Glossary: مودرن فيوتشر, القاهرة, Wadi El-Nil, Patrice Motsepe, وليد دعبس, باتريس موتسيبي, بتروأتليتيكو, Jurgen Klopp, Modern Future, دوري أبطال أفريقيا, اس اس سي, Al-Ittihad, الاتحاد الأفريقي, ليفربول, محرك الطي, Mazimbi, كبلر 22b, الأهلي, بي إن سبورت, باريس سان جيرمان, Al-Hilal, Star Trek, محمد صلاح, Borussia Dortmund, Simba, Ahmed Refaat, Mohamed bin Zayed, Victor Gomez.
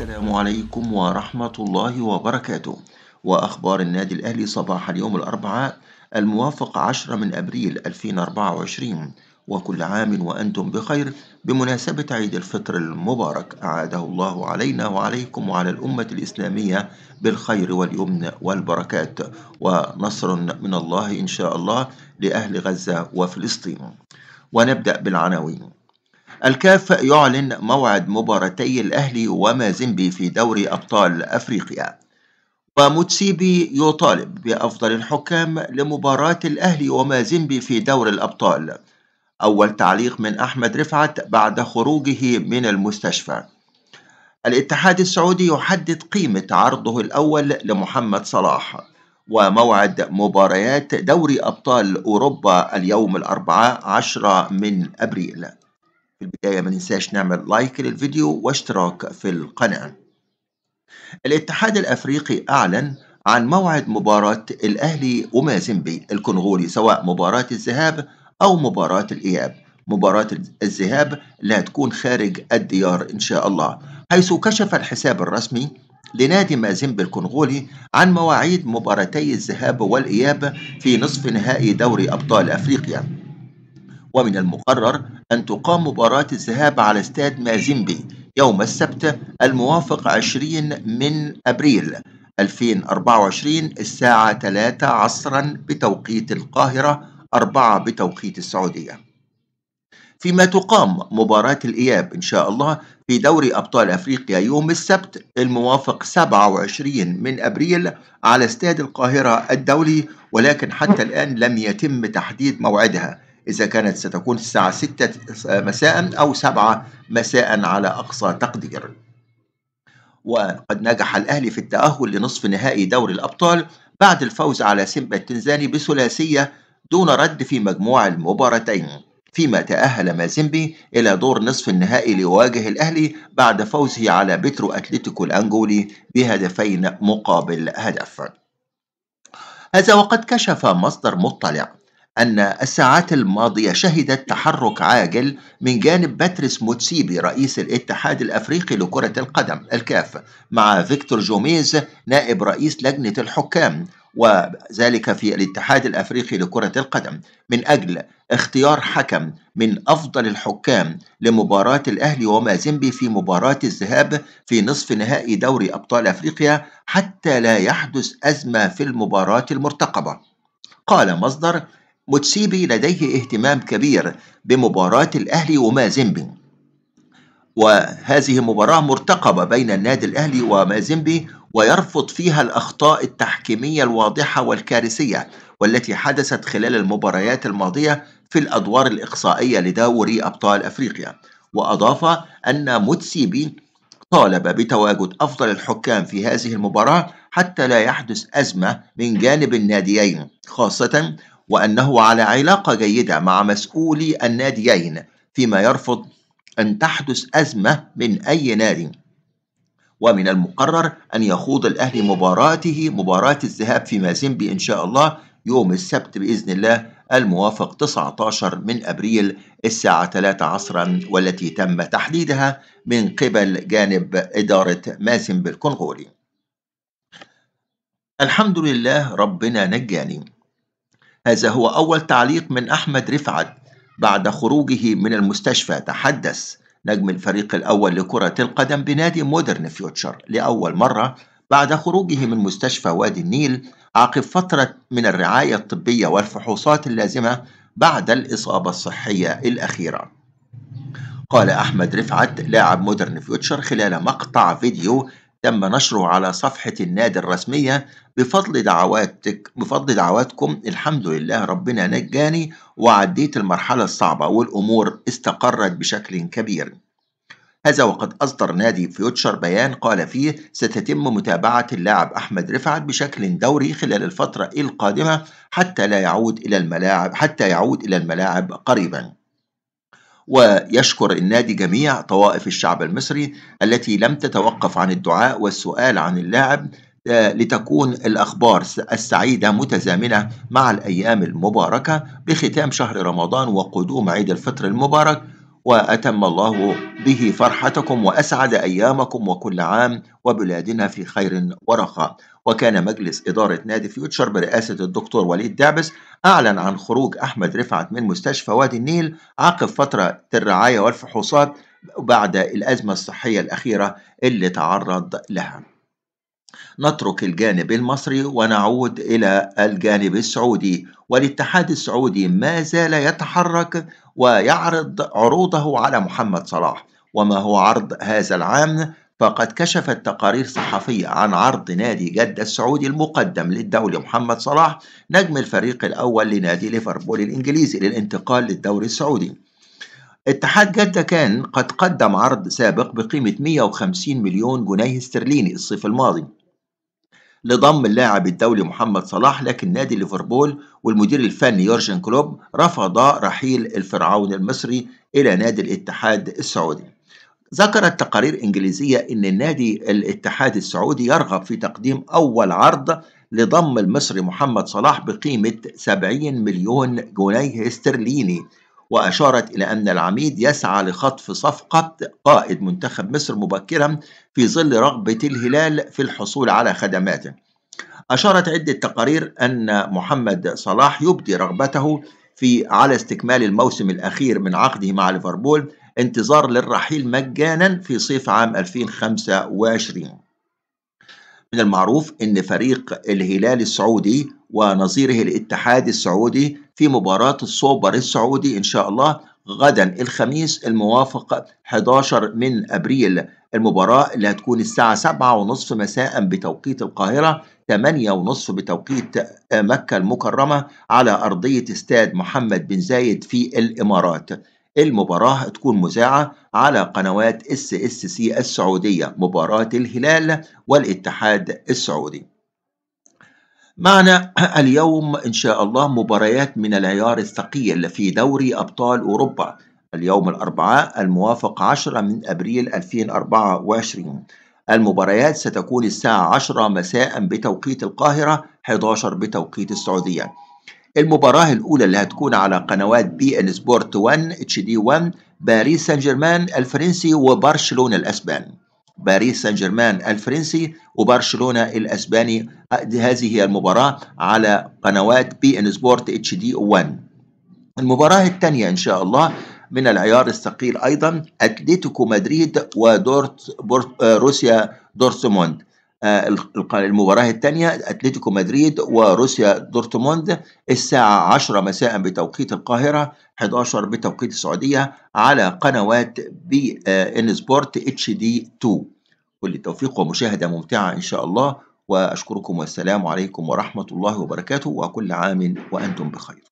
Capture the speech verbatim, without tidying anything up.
السلام عليكم ورحمة الله وبركاته. وأخبار النادي الأهلي صباح اليوم الأربعاء الموافق عشرة من أبريل ألفين وأربعة وعشرين، وكل عام وأنتم بخير بمناسبة عيد الفطر المبارك، أعاده الله علينا وعليكم وعلى الأمة الإسلامية بالخير واليمن والبركات ونصر من الله إن شاء الله لأهل غزة وفلسطين. ونبدأ بالعناوين. الكاف يعلن موعد مباراتي الأهلي ومازيمبي في دوري أبطال أفريقيا، وموتسيبي يطالب بأفضل الحكام لمباراة الأهلي ومازيمبي في دوري الأبطال. أول تعليق من أحمد رفعت بعد خروجه من المستشفى. الاتحاد السعودي يحدد قيمة عرضه الأول لمحمد صلاح. وموعد مباريات دوري أبطال أوروبا اليوم الأربعاء عشرة من أبريل. في البداية ما ننساش نعمل لايك للفيديو واشتراك في القناة. الاتحاد الأفريقي أعلن عن موعد مباراة الأهلي ومازيمبي الكونغولي، سواء مباراة الذهاب أو مباراة الإياب. مباراة الذهاب لا تكون خارج الديار إن شاء الله، حيث كشف الحساب الرسمي لنادي مازيمبي الكونغولي عن مواعيد مباراتي الذهاب والإياب في نصف نهائي دوري أبطال أفريقيا. ومن المقرر أن تقام مباراة الذهاب على استاد مازيمبي يوم السبت الموافق عشرين من أبريل ألفين وأربعة وعشرين الساعة ثلاثة عصرا بتوقيت القاهرة، أربعة بتوقيت السعودية. فيما تقام مباراة الإياب إن شاء الله في دوري أبطال أفريقيا يوم السبت الموافق سبعة وعشرين من أبريل على استاد القاهرة الدولي، ولكن حتى الآن لم يتم تحديد موعدها إذا كانت ستكون الساعة ستة مساء أو سبعة مساء على أقصى تقدير. وقد نجح الأهلي في التأهل لنصف نهائي دوري الأبطال بعد الفوز على سيمبا التنزاني بثلاثية دون رد في مجموع المباراتين، فيما تأهل مازيمبي إلى دور نصف النهائي ليواجه الأهلي بعد فوزه على بتروأتليتيكو الأنجولي بهدفين مقابل هدف. هذا وقد كشف مصدر مطلع أن الساعات الماضية شهدت تحرك عاجل من جانب باتريس موتسيبي رئيس الاتحاد الأفريقي لكرة القدم الكاف مع فيكتور جوميز نائب رئيس لجنة الحكام، وذلك في الاتحاد الأفريقي لكرة القدم، من أجل اختيار حكم من أفضل الحكام لمباراة الأهلي ومازيمبي في مباراة الذهاب في نصف نهائي دوري أبطال أفريقيا حتى لا يحدث أزمة في المباراة المرتقبة. قال مصدر: موتسيبي لديه اهتمام كبير بمباراة الأهلي ومازيمبي، وهذه مباراة مرتقبة بين النادي الأهلي ومازيمبي، ويرفض فيها الأخطاء التحكيمية الواضحة والكارثية والتي حدثت خلال المباريات الماضية في الأدوار الإقصائية لدوري أبطال أفريقيا. وأضاف أن موتسيبي طالب بتواجد أفضل الحكام في هذه المباراة حتى لا يحدث أزمة من جانب الناديين، خاصة وأنه على علاقة جيدة مع مسؤولي الناديين، فيما يرفض أن تحدث أزمة من أي نادي. ومن المقرر أن يخوض الأهلي مباراته مباراة الذهاب في مازيمبي إن شاء الله يوم السبت بإذن الله الموافق تسعة عشر من أبريل الساعة ثلاثة عصرا، والتي تم تحديدها من قبل جانب إدارة مازيمبي الكونغولي. الحمد لله ربنا نجاني. هذا هو أول تعليق من أحمد رفعت بعد خروجه من المستشفى. تحدث نجم الفريق الأول لكرة القدم بنادي مودرن فيوتشر لأول مرة بعد خروجه من مستشفى وادي النيل عقب فترة من الرعاية الطبية والفحوصات اللازمة بعد الإصابة الصحية الأخيرة. قال أحمد رفعت لاعب مودرن فيوتشر خلال مقطع فيديو تم نشره على صفحة النادي الرسمية: بفضل دعواتك بفضل دعواتكم الحمد لله ربنا نجاني وعديت المرحلة الصعبة والأمور استقرت بشكل كبير. هذا وقد أصدر نادي فيوتشر بيان قال فيه: ستتم متابعة اللاعب أحمد رفعت بشكل دوري خلال الفترة القادمة حتى لا يعود إلى الملاعب حتى يعود إلى الملاعب قريبا. ويشكر النادي جميع طوائف الشعب المصري التي لم تتوقف عن الدعاء والسؤال عن اللاعب لتكون الأخبار السعيدة متزامنة مع الأيام المباركة بختام شهر رمضان وقدوم عيد الفطر المبارك، وأتم الله به فرحتكم وأسعد أيامكم وكل عام وبلادنا في خير ورخاء. وكان مجلس إدارة نادي فيوتشر برئاسة الدكتور وليد دعبس أعلن عن خروج أحمد رفعت من مستشفى وادي النيل عقب فترة الرعاية والفحوصات بعد الأزمة الصحية الأخيرة اللي تعرض لها. نترك الجانب المصري ونعود إلى الجانب السعودي، والاتحاد السعودي ما زال يتحرك ويعرض عروضه على محمد صلاح. وما هو عرض هذا العام؟ فقد كشفت تقارير صحفية عن عرض نادي جدة السعودي المقدم للدولي محمد صلاح نجم الفريق الأول لنادي ليفربول الإنجليزي للانتقال للدوري السعودي. اتحاد جدة كان قد قدم عرض سابق بقيمة مئة وخمسين مليون جنيه استرليني الصيف الماضي لضم اللاعب الدولي محمد صلاح، لكن نادي ليفربول والمدير الفني يورجن كلوب رفضا رحيل الفرعون المصري إلى نادي الاتحاد السعودي. ذكرت تقارير إنجليزية أن النادي الاتحاد السعودي يرغب في تقديم أول عرض لضم المصري محمد صلاح بقيمة سبعين مليون جنيه استرليني، وأشارت إلى أن العميد يسعى لخطف صفقة قائد منتخب مصر مبكرا في ظل رغبة الهلال في الحصول على خدماته. أشارت عدة تقارير أن محمد صلاح يبدي رغبته في على استكمال الموسم الأخير من عقده مع ليفربول انتظار للرحيل مجانا في صيف عام ألفين وخمسة وعشرين. من المعروف أن فريق الهلال السعودي ونظيره الاتحاد السعودي في مباراة السوبر السعودي إن شاء الله غدا الخميس الموافق أحد عشر من أبريل، المباراة اللي هتكون الساعة سبعة وثلاثين مساء بتوقيت القاهرة، ثمانية وثلاثين بتوقيت مكة المكرمة، على أرضية استاد محمد بن زايد في الإمارات. المباراة هتكون مذاعة على قنوات اس اس سي السعودية، مباراة الهلال والاتحاد السعودي. معنا اليوم إن شاء الله مباريات من العيار الثقيل في دوري أبطال أوروبا اليوم الأربعاء الموافق عشرة من أبريل ألفين وأربعة وعشرين. المباريات ستكون الساعة عشرة مساء بتوقيت القاهرة، أحد عشر بتوقيت السعودية. المباراة الأولى اللي هتكون على قنوات بي إن سبورت واحد اتش دي واحد باريس سان جيرمان الفرنسي وبرشلونة الأسباني. باريس سان جيرمان الفرنسي وبرشلونة الأسباني، هذه هي المباراة على قنوات بي إن سبورت اتش دي واحد. المباراة الثانية إن شاء الله من العيار الثقيل أيضا أتلتيكو مدريد ودورت بروسيا دورتموند. المباراة الثانية أتلتيكو مدريد وروسيا دورتموند الساعة عشرة مساء بتوقيت القاهرة، أحد عشر بتوقيت السعودية، على قنوات بي إن سبورت اتش دي اتنين. كل التوفيق ومشاهدة ممتعة إن شاء الله، وأشكركم والسلام عليكم ورحمة الله وبركاته، وكل عام وأنتم بخير.